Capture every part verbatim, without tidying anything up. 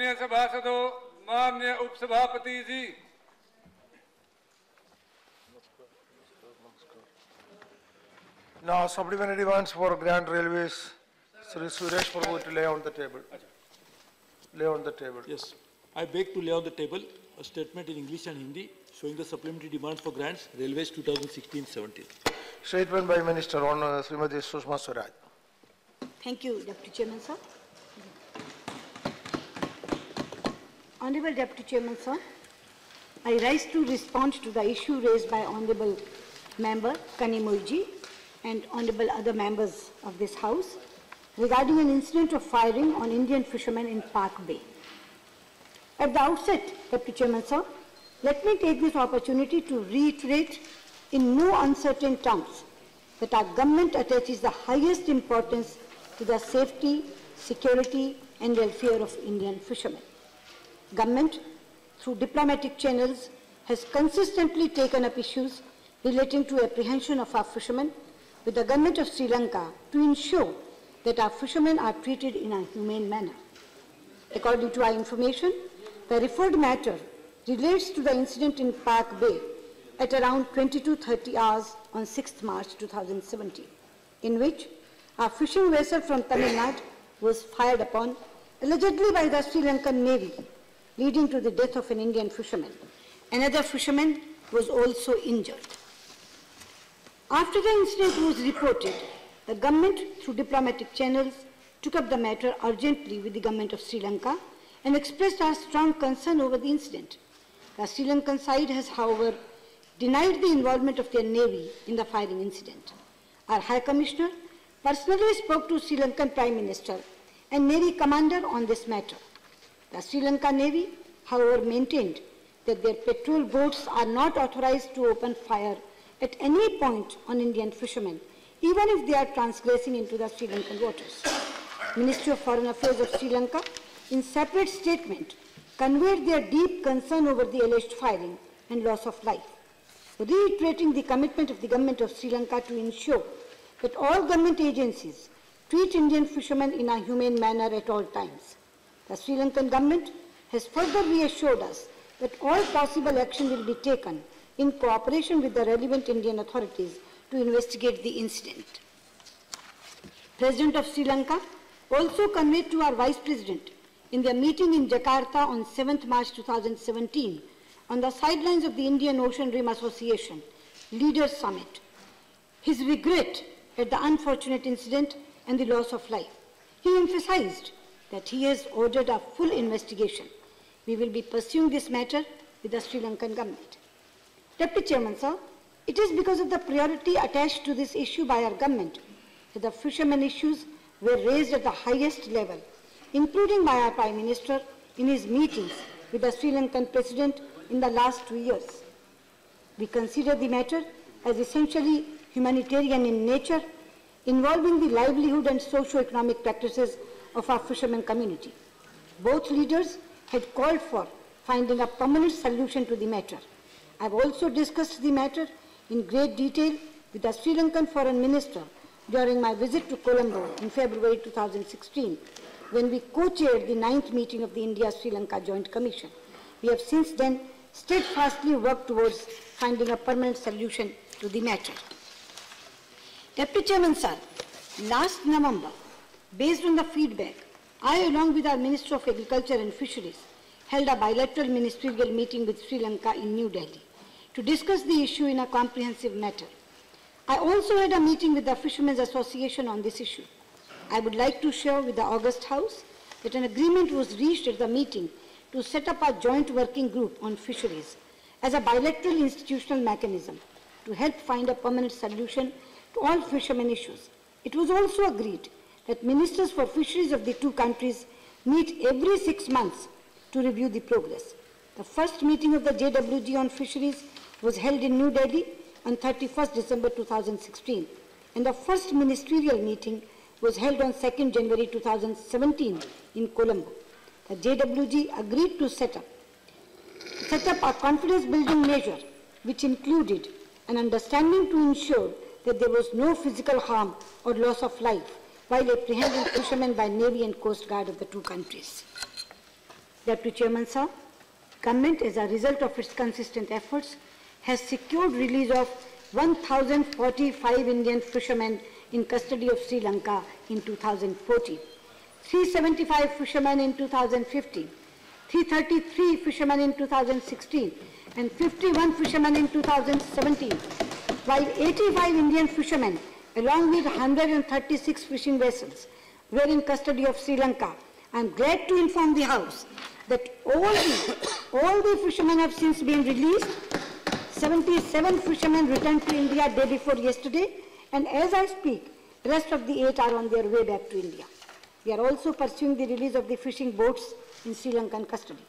माननीय सभासदों, माननीय उपसभापति जी, now supplementary ones for Grand Railways, Sri Suresh Prabhu to lay on the table. Lay on the table. Yes, I beg to lay on the table a statement in English and Hindi showing the supplementary demands for grants railways twenty sixteen seventeen. Statement by Minister on uh, Srimati Sushma Swaraj. Thank you, Deputy Chairman sir. Honorable Deputy Chairman sir, I rise to respond to the issue raised by Honorable Member Kanimozhi and honorable other members of this house regarding an incident of firing on Indian fishermen in Palk Bay. At the outset, Deputy Chairman sir, let me take this opportunity to reiterate in no uncertain terms that our government attaches the highest importance to the safety, security and welfare of Indian fishermen. Government, through diplomatic channels, has consistently taken up issues relating to apprehension of our fishermen with the government of Sri Lanka to ensure that our fishermen are treated in a humane manner. According to our information, the referred matter relates to the incident in Palk Bay at around twenty-two thirty hours on sixth March two thousand seventeen, in which a fishing vessel from Tamil Nadu was fired upon allegedly by the Sri Lankan Navy, leading to the death of an Indian fisherman. Another fisherman was also injured. After the incident was reported, the government, through diplomatic channels, took up the matter urgently with the government of Sri Lanka and expressed our strong concern over the incident. The Sri Lankan side has, however, denied the involvement of their Navy in the firing incident. Our High Commissioner personally spoke to Sri Lankan Prime Minister and Navy Commander on this matter. The Sri Lanka Navy, however, maintained that their patrol boats are not authorized to open fire at any point on Indian fishermen, even if they are transgressing into the Sri Lankan waters. Ministry of Foreign Affairs of Sri Lanka, in separate statement, conveyed their deep concern over the alleged firing and loss of life, reiterating the commitment of the government of Sri Lanka to ensure that all government agencies treat Indian fishermen in a humane manner at all times. The Sri Lankan government has further reassured us that all possible action will be taken in cooperation with the relevant Indian authorities to investigate the incident. President of Sri Lanka also conveyed to our Vice President in their meeting in Jakarta on seventh March two thousand seventeen on the sidelines of the Indian Ocean Rim Association Leaders Summit his regret at the unfortunate incident and the loss of life. He emphasized that he has ordered a full investigation. We will be pursuing this matter with the Sri Lankan government. Deputy Chairman sir, it is because of the priority attached to this issue by our government that the fishermen issues were raised at the highest level, including by our Prime Minister in his meetings with the Sri Lankan President in the last two years. We consider the matter as essentially humanitarian in nature, involving the livelihood and socio-economic practices of our fishermen community. Both leaders had called for finding a permanent solution to the matter. I have also discussed the matter in great detail with the Sri Lankan Foreign Minister during my visit to Colombo in February two thousand sixteen, when we co-chaired the ninth meeting of the India-Sri Lanka Joint Commission. We have since then steadfastly worked towards finding a permanent solution to the matter. Deputy Chairman sir, last November, based on the feedback, I, along with our Minister of Agriculture and Fisheries, held a bilateral ministerial meeting with Sri Lanka in New Delhi to discuss the issue in a comprehensive matter. I also had a meeting with the Fishermen's Association on this issue. I would like to share with the August House that an agreement was reached at the meeting to set up a joint working group on fisheries as a bilateral institutional mechanism to help find a permanent solution to all fishermen issues. It was also agreed that ministers for fisheries of the two countries meet every six months to review the progress. The first meeting of the J W G on fisheries was held in New Delhi on thirty-first December two thousand sixteen, and the first ministerial meeting was held on second January two thousand seventeen in Colombo. The J W G agreed to set up, set up a confidence-building measure which included an understanding to ensure that there was no physical harm or loss of life while apprehending fishermen by Navy and Coast Guard of the two countries. Deputy Chairman sir, Government, as a result of its consistent efforts, has secured release of one thousand forty-five Indian fishermen in custody of Sri Lanka in two thousand fourteen, three hundred seventy-five fishermen in two thousand fifteen, three hundred thirty-three fishermen in two thousand sixteen, and fifty-one fishermen in two thousand seventeen, while eighty-five Indian fishermen, along with one hundred thirty-six fishing vessels, were in custody of Sri Lanka. I am glad to inform the House that all the, all the fishermen have since been released. seventy-seven fishermen returned to India day before yesterday, and as I speak, the rest of the eight are on their way back to India. We are also pursuing the release of the fishing boats in Sri Lankan custody.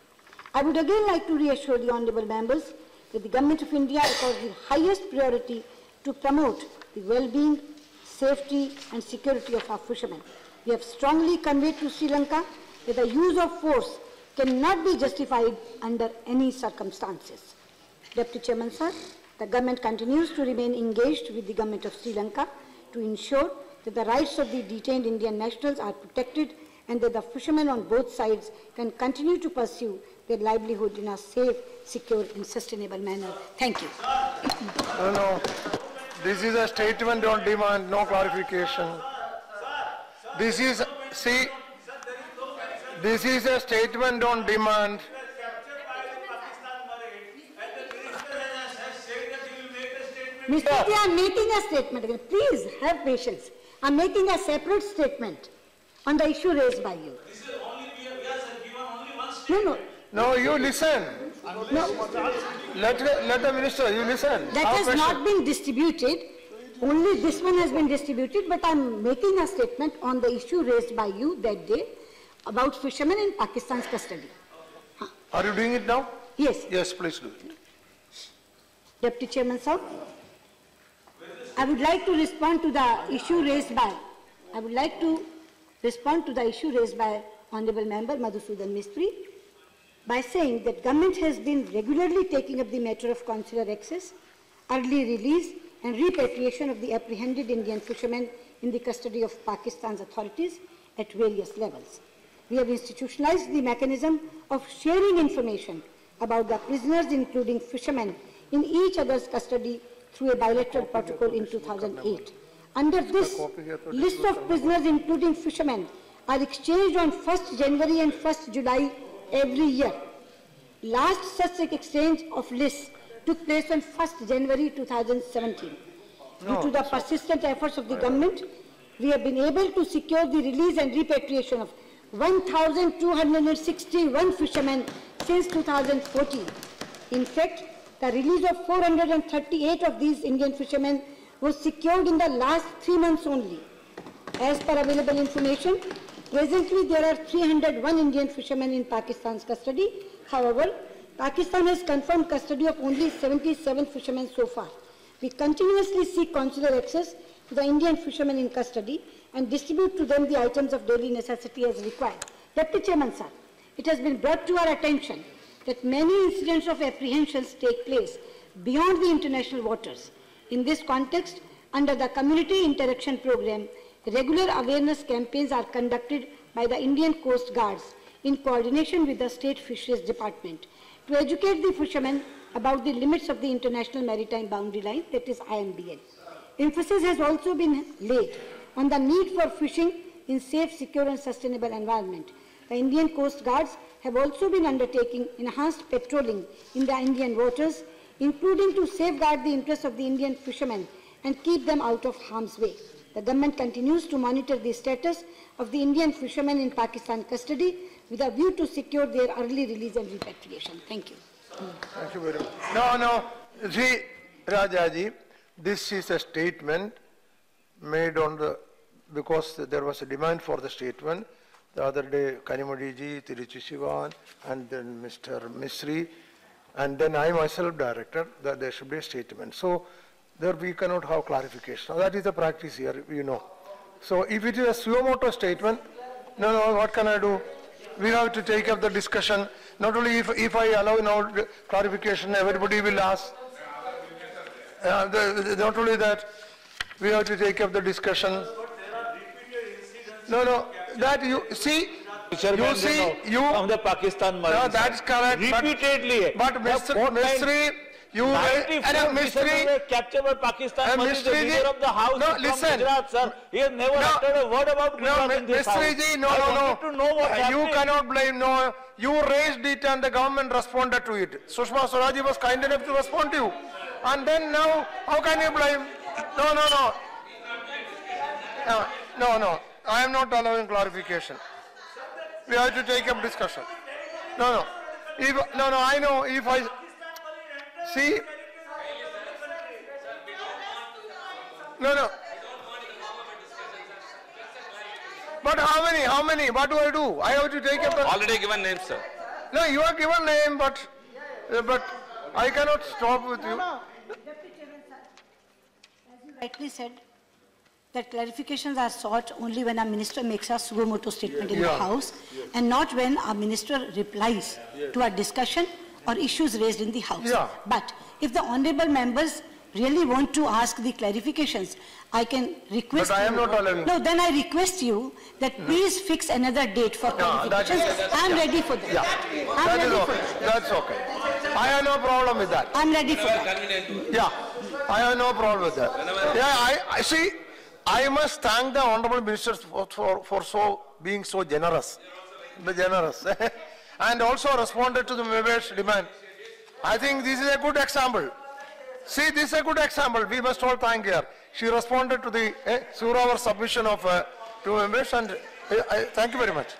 I would again like to reassure the Honourable Members that the Government of India accords the highest priority to promote the well-being, safety and security of our fishermen. We have strongly conveyed to Sri Lanka that the use of force cannot be justified under any circumstances. Deputy Chairman sir, the Government continues to remain engaged with the Government of Sri Lanka to ensure that the rights of the detained Indian nationals are protected and that the fishermen on both sides can continue to pursue their livelihood in a safe, secure and sustainable manner. Thank you. No, no. This is a statement on demand, no clarification. This is, see, this is a statement on demand. Mister Yeah. I am making a statement. Please have patience. I am making a separate statement on the issue raised by you. This is only, we have given only one statement. No, no. No, you listen. No. Let, let the minister, you listen. That Our has question. Not been distributed. Only this one has been distributed, but I am making a statement on the issue raised by you that day about fishermen in Pakistan's custody. Huh. Are you doing it now? Yes. Yes, please do it. Deputy Chairman sir, I would like to respond to the issue raised by, I would like to respond to the issue raised by Honourable Member Madhusudan Mistri, by saying that Government has been regularly taking up the matter of consular access, early release and repatriation of the apprehended Indian fishermen in the custody of Pakistan's authorities at various levels. We have institutionalized the mechanism of sharing information about the prisoners, including fishermen, in each other's custody through a bilateral protocol in two thousand eight. Under this, list of prisoners, including fishermen, are exchanged on first January and first July every year. Last such exchange of lists took place on first January two thousand seventeen. No, Due to the persistent efforts of the government, we have been able to secure the release and repatriation of one thousand two hundred sixty-one fishermen since two thousand fourteen. In fact, the release of four hundred thirty-eight of these Indian fishermen was secured in the last three months only. As per available information, presently there are three hundred one Indian fishermen in Pakistan's custody. However, Pakistan has confirmed custody of only seventy-seven fishermen so far. We continuously seek consular access to the Indian fishermen in custody and distribute to them the items of daily necessity as required. Deputy Chairman sir, it has been brought to our attention that many incidents of apprehensions take place beyond the international waters. In this context, under the Community Interaction Program, regular awareness campaigns are conducted by the Indian Coast Guards in coordination with the State Fisheries Department to educate the fishermen about the limits of the International Maritime Boundary Line, that is I M B L. Emphasis has also been laid on the need for fishing in safe, secure and sustainable environment. The Indian Coast Guards have also been undertaking enhanced patrolling in the Indian waters, including to safeguard the interests of the Indian fishermen and keep them out of harm's way. The government continues to monitor the status of the Indian fishermen in Pakistan custody with a view to secure their early release and repatriation. Thank you. Thank you very much. No, no. See, Rajaji, this is a statement made on the, because there was a demand for the statement. The other day, Kanimozhi, Tiruchichivan, and then Mister Mistri, and then I myself, Director, that there should be a statement. So there we cannot have clarification. That is the practice here, you know. So if it is a suo moto statement, no, no, what can I do? We have to take up the discussion. Not only if, if I allow no clarification, everybody will ask. Uh, the, the, not only that, we have to take up the discussion. No, no, that you see, You see, you from the Pakistan Marines. No, that's correct. Repeatedly. But, but Mister Mistri, you and a Mistri captured by Pakistan Marines. The leader of the house no, is from Gujarat, sir. He has never no, uttered a word about Gujarat no, in this house. Mistriji, no, I no, no. Know what uh, you cannot blame. No, you raised it, and the government responded to it. Sushma Swaraj was kind enough to respond to you, and then now, how can you blame? No, no, no. Uh, no, no. I am not allowing clarification. We have to take up discussion. No, no. If, no, no, I know if I... See? No, no. But how many? How many? What do I do? I have to take up... The already given names, sir. No, you have given name, but... Uh, but I cannot stop with you. No, no. Deputy Chairman, sir, as you rightly said, that clarifications are sought only when our minister makes a suo-motu statement yeah. in yeah. the House yeah. and not when our minister replies yeah. to our discussion or issues raised in the House. Yeah. But if the honourable members really want to ask the clarifications, I can request but I am you, not allowing. No, then I request you that no. please fix another date for no, clarifications. I am yeah. ready for that. Yeah. I'm that ready okay. for that. That's okay. I have no problem with that. I am ready for that. Yeah, I have no problem with that. Yeah, I, I see. I must thank the honourable minister for, for, for so being so generous, the generous, and also responded to the members' demand. I think this is a good example. See, this is a good example. We must all thank her. She responded to the eh, Suravar submission of uh, two members, and eh, I, thank you very much.